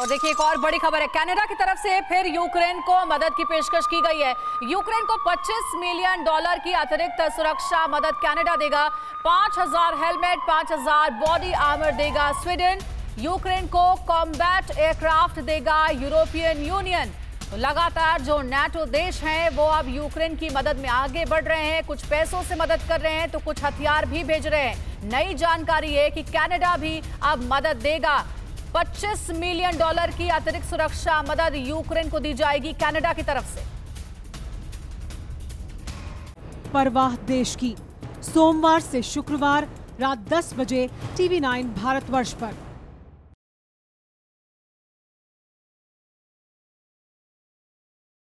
और देखिए एक और बड़ी खबर है, कनाडा की तरफ से फिर यूक्रेन को मदद की पेशकश की गई है। यूक्रेन को 25 मिलियन डॉलर की अतिरिक्त सुरक्षा मदद कनाडा देगा। 5000 हेलमेट, 5000 बॉडी आर्मर देगा स्वीडन। यूक्रेन को कॉम्बैट एयरक्राफ्ट देगा यूरोपियन यूनियन। तो लगातार जो नेटो देश हैं वो अब यूक्रेन की मदद में आगे बढ़ रहे हैं, कुछ पैसों से मदद कर रहे हैं तो कुछ हथियार भी भेज रहे हैं। नई जानकारी है कि कनाडा भी अब मदद देगा। 25 मिलियन डॉलर की अतिरिक्त सुरक्षा मदद यूक्रेन को दी जाएगी कनाडा की तरफ से। परवाह देश की, सोमवार से शुक्रवार रात 10 बजे TV9 भारतवर्ष पर।